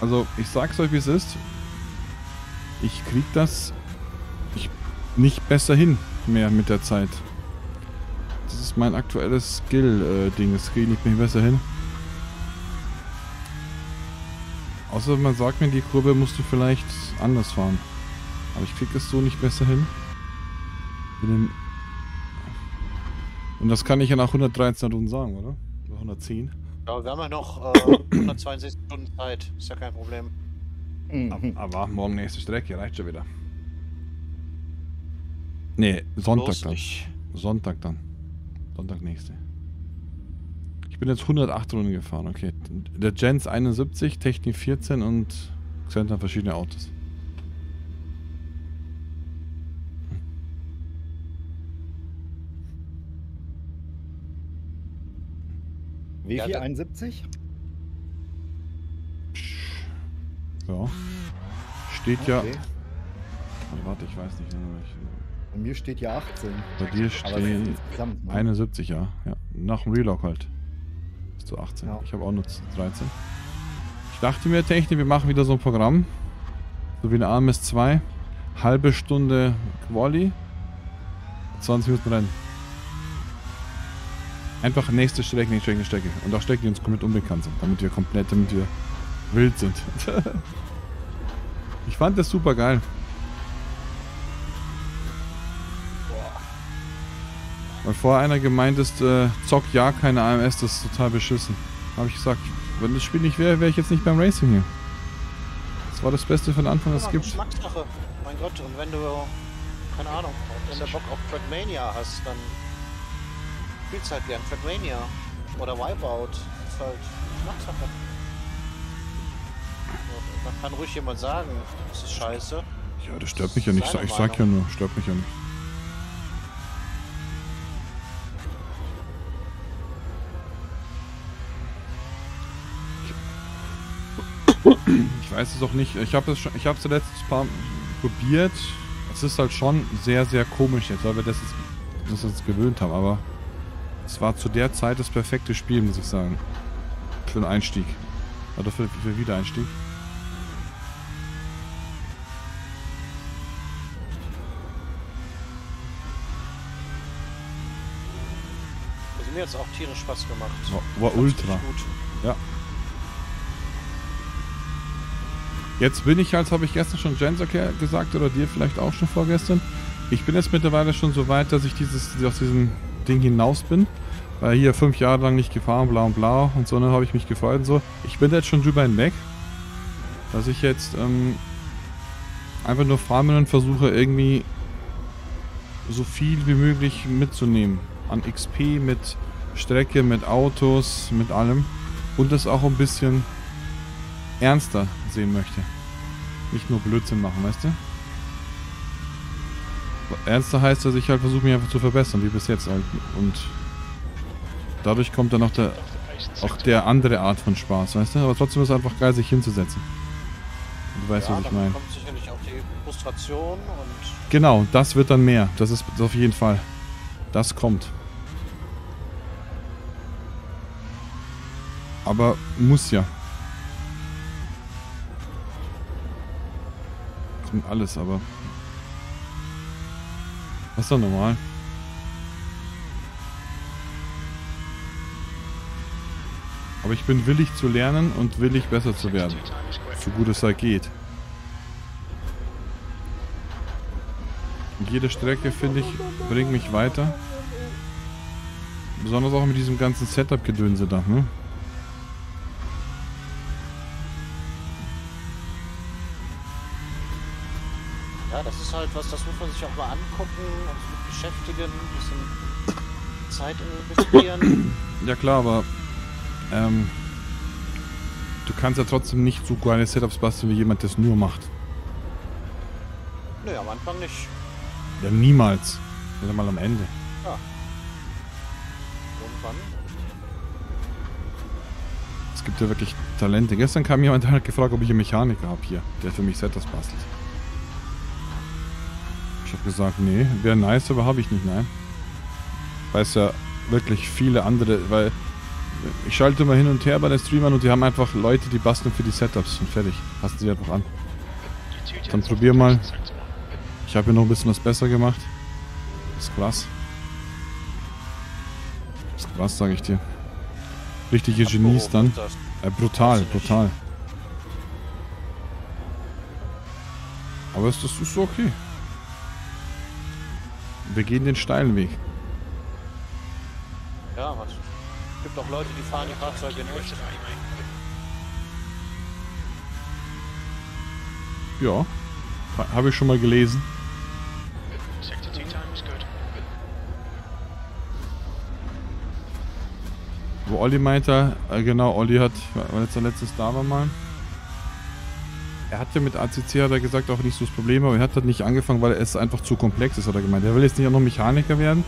Also, ich sag's euch, wie es ist. Ich krieg das ich nicht besser hin mehr mit der Zeit. Das ist mein aktuelles Skill-Ding. Das kriege ich nicht besser hin. Außer man sagt mir, die Kurve musst du vielleicht anders fahren. Aber ich krieg es so nicht besser hin. Und das kann ich ja nach hundertdreizehn Stunden sagen, oder? Oder hundertzehn? Ja, wir haben ja noch äh, hundertzweiundsechzig Stunden Zeit, ist ja kein Problem. Mhm. Aber morgen nächste Strecke, reicht schon wieder. Nee, Sonntag Los dann. Nicht. Sonntag dann. Sonntag nächste. Ich bin jetzt hundertacht Runden gefahren, okay. Der Jens einundsiebzig, Technik vierzehn und Xentran verschiedene Autos. W vier ja, einundsiebzig? Ja. Steht okay. Ja. Warte, ich weiß nicht. Bei mir steht ja achtzehn. Bei dir stehen einundsiebzig, ja. Ja. Nach dem Relog halt. Bis zu achtzehn. Ja. Ich habe auch nur dreizehn. Ich dachte mir, Technik, wir machen wieder so ein Programm. So wie eine A M S zwei. Halbe Stunde Quali. zwanzig Minuten Rennen. Einfach nächste Strecke, nächste Strecke, Strecke. Und auch Strecken, die uns komplett unbekannt sind. Damit wir komplett, damit wir wild sind. Ich fand das super geil. Weil vorher einer gemeint ist, äh, zock ja keine A M S, das ist total beschissen. Habe ich gesagt, wenn das Spiel nicht wäre, wäre ich jetzt nicht beim Racing hier. Das war das Beste von Anfang, das es gibt. Geschmackssache. Mein Gott, und wenn du, keine Ahnung, wenn du Bock auf Trackmania hast, dann spielst halt gern Trackmania oder Wipeout, das ist halt Geschmackssache. Kann ruhig jemand sagen, das ist scheiße. Ja, das stört mich ja nicht. Ich sag ja nur, stört mich ja nicht. Ich weiß es auch nicht. Ich habe es schon, ich habe es letztes Mal probiert. Es ist halt schon sehr, sehr komisch jetzt, weil wir das jetzt, das jetzt gewöhnt haben. Aber es war zu der Zeit das perfekte Spiel, muss ich sagen. Für den Einstieg. Oder für, für Wiedereinstieg. Also mir hat es auch tierisch Spaß gemacht. War, war ultra. Gut. Ja. Jetzt bin ich, als habe ich gestern schon Jens gesagt oder dir vielleicht auch schon vorgestern, ich bin jetzt mittlerweile schon so weit, dass ich dieses, aus diesem Ding hinaus bin, weil hier fünf Jahre lang nicht gefahren, bla und bla und so, dann habe ich mich gefreut und so. Ich bin jetzt schon drüber hinweg, dass ich jetzt ähm, einfach nur fahren bin und versuche irgendwie so viel wie möglich mitzunehmen. An X P, mit Strecke, mit Autos, mit allem und das auch ein bisschen ernster sehen möchte. Nicht nur Blödsinn machen, weißt du? Ernster heißt, dass ich halt versuche, mich einfach zu verbessern, wie bis jetzt halt. Und dadurch kommt dann auch der, auch der andere Art von Spaß, weißt du? Aber trotzdem ist es einfach geil, sich hinzusetzen. Und du weißt, ja, was ich meine. Kommt sicherlich auch die Frustration und... Genau, das wird dann mehr. Das ist auf jeden Fall. Das kommt. Aber muss ja. Und alles, aber das ist doch normal. Aber ich bin willig zu lernen und willig besser zu werden, so gut es halt geht. Und jede Strecke, finde ich, bringt mich weiter. Besonders auch mit diesem ganzen Setup-Gedönse da, ne? Das ist halt was, das muss man sich auch mal angucken und sich mit beschäftigen, ein bisschen Zeit investieren. Ja klar, aber ähm, du kannst ja trotzdem nicht so geile Setups basteln, wie jemand das nur macht. Nö, am Anfang nicht. Ja, niemals. Ja, mal am Ende. Ja. Irgendwann. Es gibt ja wirklich Talente. Gestern kam jemand und hat gefragt, ob ich einen Mechaniker habe hier, der für mich Setups bastelt. Ich habe gesagt, nee, wäre nice, aber habe ich nicht, nein. Weil es ja wirklich viele andere, weil ich schalte immer hin und her bei den Streamern und die haben einfach Leute, die basteln für die Setups und fertig. Passen sie einfach an. Dann probier mal. Ich habe hier noch ein bisschen was besser gemacht. Ist krass. Ist krass, sage ich dir. Richtige Genies dann. Äh, brutal, brutal. Aber es, das ist okay. Wir gehen den steilen Weg. Ja, was? Es gibt auch Leute, die fahren die Fahrzeuge in echt. Ja, habe ich schon mal gelesen. Wo Olli meinte, äh, genau, Olli hat, weil jetzt der letzte da war mal. Er hatte mit A C C, hat er gesagt, auch nicht so das Problem, aber er hat halt nicht angefangen, weil es einfach zu komplex ist, hat er gemeint. Er will jetzt nicht auch noch Mechaniker werden,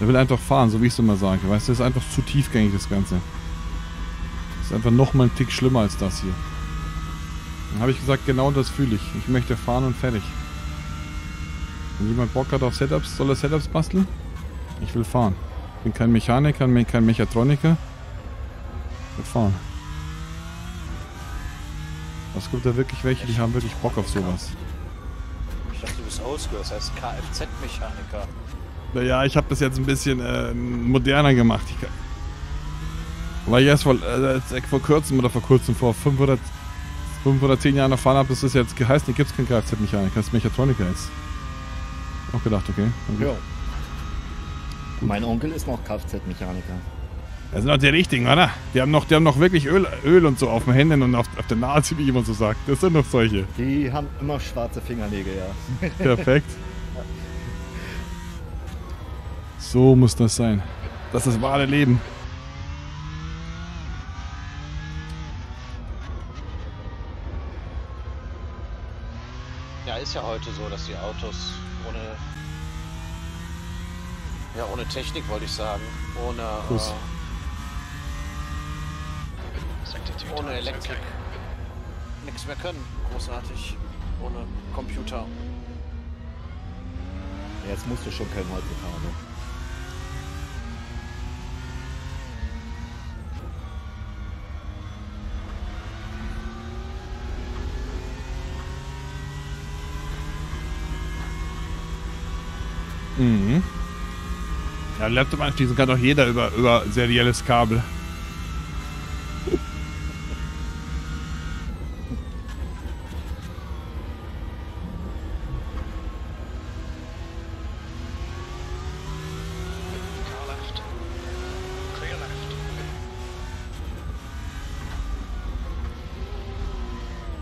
er will einfach fahren, so wie ich es immer sage. Weißt du, es ist einfach zu tiefgängig, das Ganze. Das ist einfach nochmal ein Tick schlimmer als das hier. Dann habe ich gesagt, genau das fühle ich. Ich möchte fahren und fertig. Wenn jemand Bock hat auf Setups, soll er Setups basteln? Ich will fahren. Ich bin kein Mechaniker, kein Mechatroniker. Ich will fahren. Es gibt da wirklich welche, die haben wirklich Bock auf sowas. Ich dachte, du bist Oldschool, das heißt Kfz-Mechaniker. Naja, ich habe das jetzt ein bisschen äh, moderner gemacht. Ich kann... Weil ich erst vor, äh, vor kurzem oder vor kurzem, vor fünf oder zehn Jahren erfahren habe, dass das jetzt geheißen, hier gibt es keinen Kfz-Mechaniker, das ist Mechatroniker jetzt. Auch gedacht, okay. okay. Ja. Mein Onkel ist noch Kfz-Mechaniker. Das sind doch die richtigen, oder? Die haben noch, die haben noch wirklich Öl, Öl und so auf den Händen und auf, auf der Nase, wie jemand so sagt. Das sind noch solche. Die haben immer schwarze Fingernägel, ja. Perfekt. So muss das sein. Das ist das wahre Leben. Ja, ist ja heute so, dass die Autos ohne, ja, ohne Technik, wollte ich sagen, ohne, äh, ohne Elektrik nichts mehr können, großartig, ohne Computer. Ja, jetzt musst du schon können heutzutage. Mhm. Ja, Laptop anschließen kann doch jeder über, über serielles Kabel.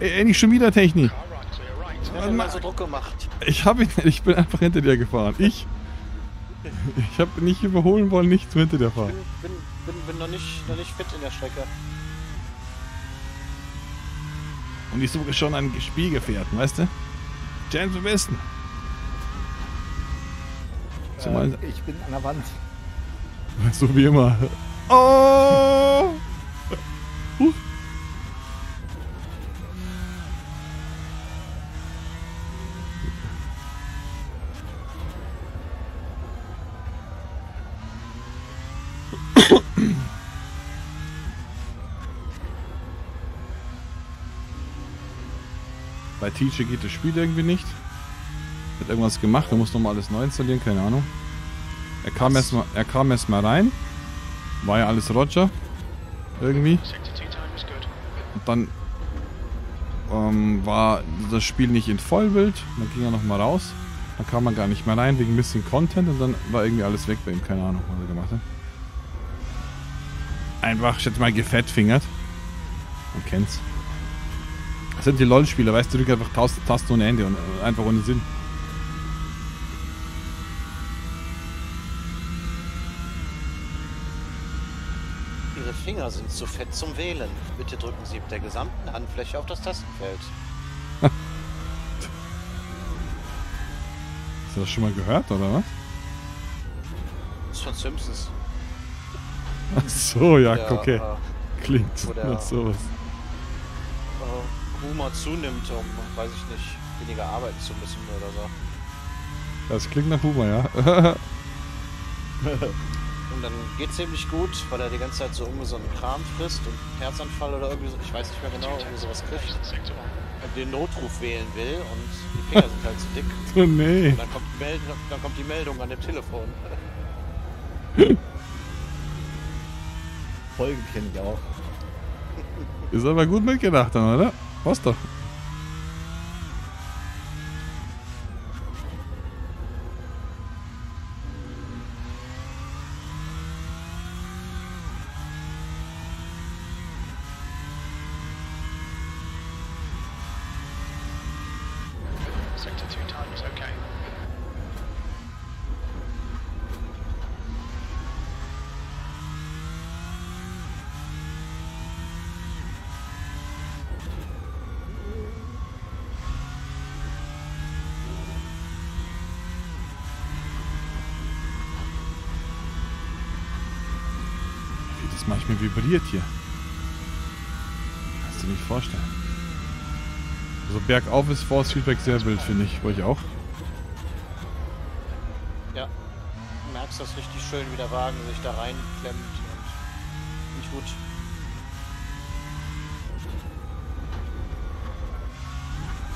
Endlich schon wieder Technik. Also Druck gemacht. Ich habe ihn, ich bin einfach hinter dir gefahren. Ich, ich habe nicht überholen wollen, nichts hinter dir fahren. Ich bin, bin, bin, bin noch, nicht, noch nicht fit in der Strecke. Und ich suche schon ein Spielgefährten, weißt du? James am besten. Äh, ich bin an der Wand. So wie immer. Oh! Huh. Bei Teacher geht das Spiel irgendwie nicht. Hat irgendwas gemacht, er muss nochmal alles neu installieren, keine Ahnung. Er kam erst mal, er kam erst mal rein. War ja alles Roger. Irgendwie. Und dann ähm, war das Spiel nicht in Vollbild. Dann ging er nochmal raus. Dann kam er gar nicht mehr rein wegen ein bisschen Content und dann war irgendwie alles weg bei ihm. Keine Ahnung, was er gemacht hat. Einfach, ich hätte mal gefettfingert. Man kennt's. Das sind die LOL-Spieler, weißt du, drück einfach tausend Tasten ohne Ende und einfach ohne Sinn. Ihre Finger sind zu fett zum Wählen. Bitte drücken Sie mit der gesamten Handfläche auf das Tastenfeld. Hast du das schon mal gehört, oder was? Das ist von Simpsons. Ach so, ja, der, okay. Äh, Klingt nach sowas. Humor zunimmt, um, weiß ich nicht, weniger arbeiten zu müssen oder so. Das klingt nach Humor, ja. Und dann geht's ziemlich gut, weil er die ganze Zeit so ungesunden Kram frisst und Herzanfall oder irgendwie so, ich weiß nicht mehr genau, irgendwie sowas kriegt. Und den Notruf wählen will und die Finger sind halt zu dick. Oh, nee. Und dann kommt die Meldung, dann kommt die Meldung an dem Telefon. Folgen kenne ich auch. Ist aber gut mitgedacht dann, oder? Was doch. Manchmal vibriert hier. Kannst du nicht vorstellen. Also bergauf ist Force Feedback sehr wild, finde ich. Bei euch auch? Ja. Du merkst das richtig schön, wie der Wagen sich da reinklemmt und nicht gut.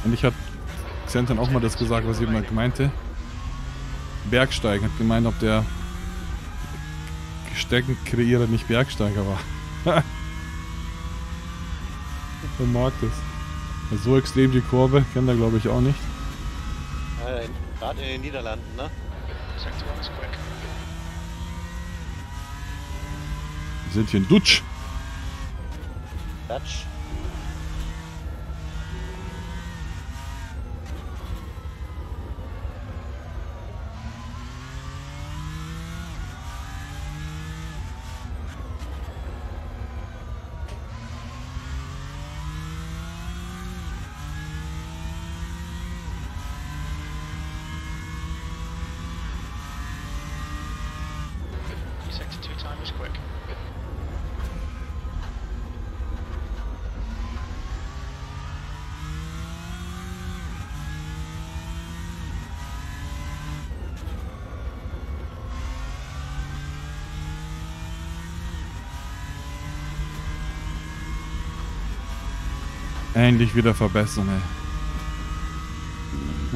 Und ich habe Xentran auch mal das gesagt, was ich mal meinte. Bergsteigen. Hat gemeint, ob der Streckenkreierer nicht Bergsteiger war. Man mag das. So extrem die Kurve kennt er, glaube ich, auch nicht. Äh, gerade in den Niederlanden, ne? Wir sind hier in Dutsch. Dutsch. Endlich wieder verbessern, ey.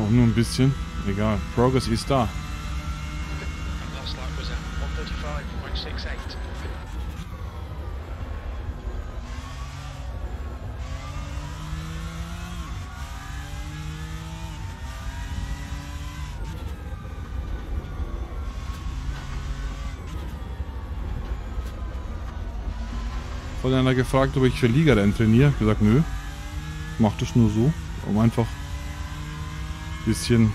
Noch nur ein bisschen. Egal. Progress ist da. Wurde einer gefragt, ob ich für Liga-Rennen trainiere. Ich gesagt, nö. Ich mache das nur so, um einfach ein bisschen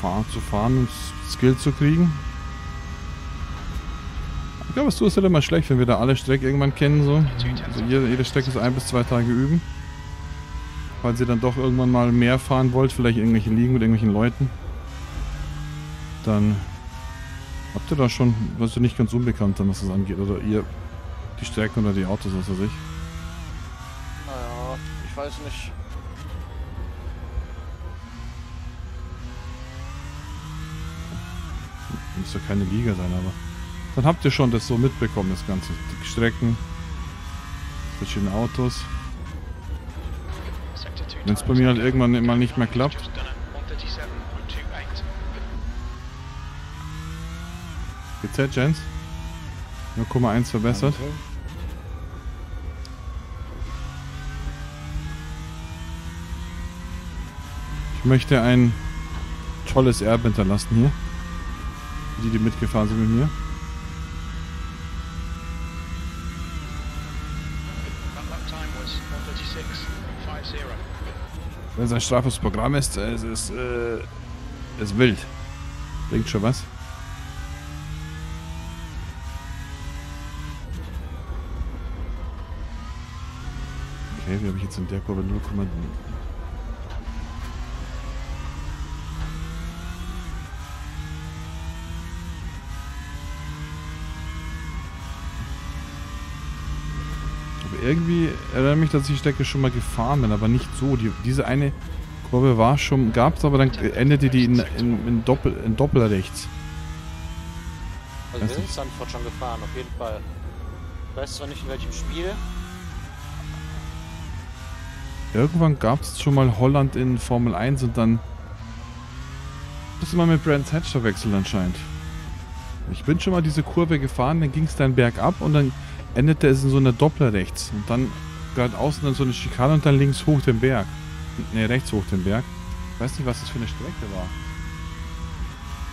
fahr zu fahren und Skill zu kriegen. Ich glaube, es tut halt immer schlecht, wenn wir da alle Strecken irgendwann kennen. So. Also jede, jede Strecke ist ein bis zwei Tage üben. Falls ihr dann doch irgendwann mal mehr fahren wollt, vielleicht irgendwelche Ligen mit irgendwelchen Leuten, dann habt ihr da schon, was ihr nicht ganz unbekannt dann, was das angeht. Oder ihr die Strecken oder die Autos, was weiß ich. Naja, ich weiß nicht. Muss ja keine Liga sein, aber dann habt ihr schon das so mitbekommen, das Ganze. Die Strecken, verschiedene Autos. Wenn es bei mir halt irgendwann immer nicht mehr klappt. G Z, Jens? null Komma eins verbessert. Danke. Ich möchte ein tolles Erbe hinterlassen hier. Die, die mitgefahren sind mit mir. Wenn es ein strafes Programm ist, es ist, äh, es ist wild. Bringt schon was. Okay, wie habe ich jetzt in der Kurve null Komma null? Irgendwie erinnere mich, dass ich die Strecke schon mal gefahren bin, aber nicht so. Die, diese eine Kurve war schon, gab es, aber dann endete die in, in, in, Doppel, in Doppelrechts. Also wir sind in Sanford schon gefahren, auf jeden Fall. Ich weiß zwar nicht, in welchem Spiel. Irgendwann gab es schon mal Holland in Formel eins und dann... Das ist immer mit Brands Hatch verwechselt anscheinend. Ich bin schon mal diese Kurve gefahren, dann ging es dann bergab und dann endete es in so einer Doppler rechts und dann geradeaus und dann so eine Schikane und dann links hoch den Berg. Ne, rechts hoch den Berg. Ich weiß nicht, was das für eine Strecke war.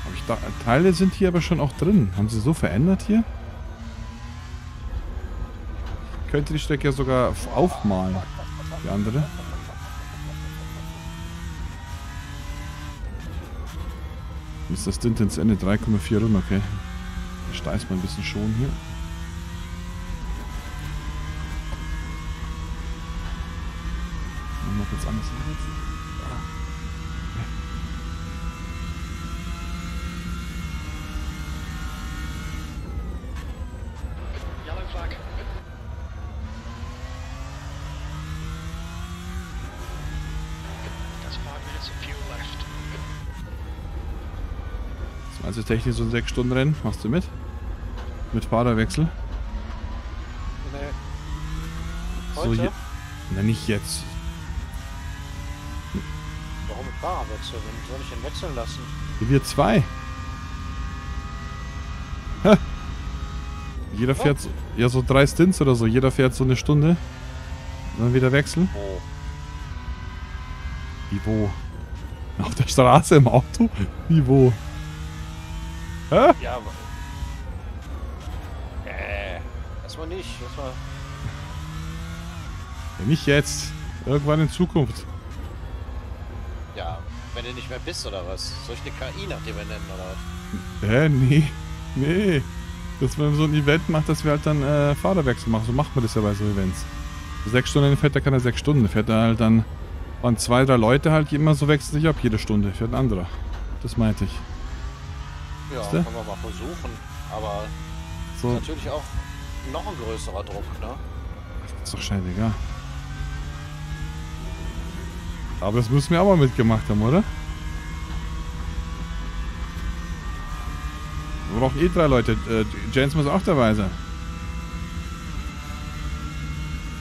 Aber ich dachte, Teile sind hier aber schon auch drin. Haben sie so verändert hier? Ich könnte die Strecke ja sogar aufmalen. Die andere. Ist das Stint ins Ende? drei Komma vier Runden, okay. Ich steiß mal ein bisschen schon hier. Noch jetzt anders. Also Technik so ein sechs Stunden Rennen, machst du mit? Mit Fahrerwechsel? Nee. Heute? So je, na nicht jetzt. Warum mit Fahrerwechsel? Warum soll ich den wechseln lassen? Wir zwei. Ha. Jeder oh. fährt so, ja so drei Stints oder so. Jeder fährt so eine Stunde. Dann wieder wechseln. Oh. Wie wo? Auf der Straße im Auto? Wie wo? Hä? Ja, aber... Äh, erstmal nicht, erstmal... Ja, nicht jetzt, irgendwann in Zukunft. Ja, wenn du nicht mehr bist oder was? Soll ich eine K I nach dir benennen oder was? Äh, nee, nee. Dass man so ein Event macht, dass wir halt dann äh, Fahrerwechsel machen, so macht man das ja bei so Events. Sechs Stunden fährt da keiner sechs Stunden, fährt da halt dann... Und zwei, drei Leute halt, die immer so wechseln sich ab, jede Stunde fährt ein anderer. Das meinte ich. Ja, kann man mal versuchen, aber so. Ist natürlich auch noch ein größerer Druck, ne? Das ist doch scheißegal. Aber das müssen wir auch mal mitgemacht haben, oder? Wir brauchen eh drei Leute. Äh, Jens muss auch dabei sein.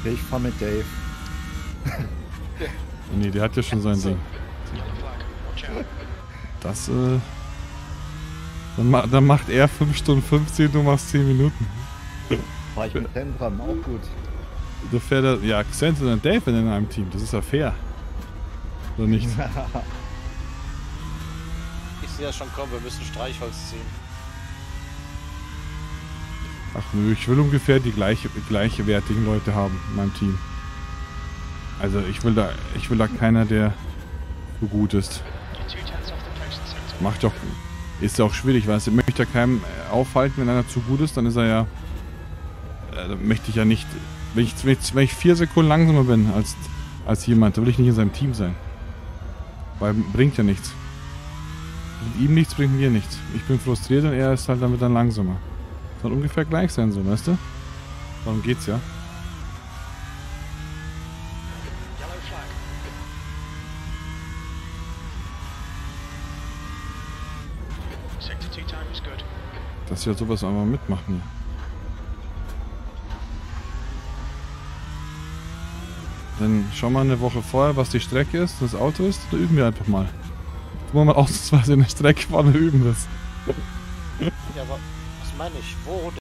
Ich fahr mit Dave. Nee, der hat ja schon sein Ding. Das, äh... Dann, ma dann macht er fünf Stunden fünfzehn, du machst zehn Minuten. Fahr ich mit Xentran, auch gut. Da fährt er, ja, Xentran und Dave in einem Team, das ist ja fair. Oder nicht? Ich sehe das schon kommen, wir müssen Streichholz ziehen. Ach nö, ich will ungefähr die gleiche, gleichwertigen Leute haben in meinem Team. Also ich will da, ich will da keiner, der so gut ist. Macht doch, ist ja auch schwierig, weißt du, ich möchte ja keinem aufhalten, wenn einer zu gut ist, dann ist er ja, äh, dann möchte ich ja nicht, wenn ich, wenn ich vier Sekunden langsamer bin als, als jemand, dann will ich nicht in seinem Team sein. Weil bringt ja nichts. Mit ihm nichts, bringt mir nichts. Ich bin frustriert und er ist halt damit dann langsamer. Soll ungefähr gleich sein, so, weißt du? Darum geht's ja. Dass wir sowas einfach mitmachen. Dann schauen wir eine Woche vorher, was die Strecke ist, das Auto ist, da üben wir einfach mal. Wo man ausnahmsweise eine Strecke vorne üben ist. Ja, aber was meine ich? Wo